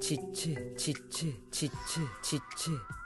ちっちちっちちっちちっち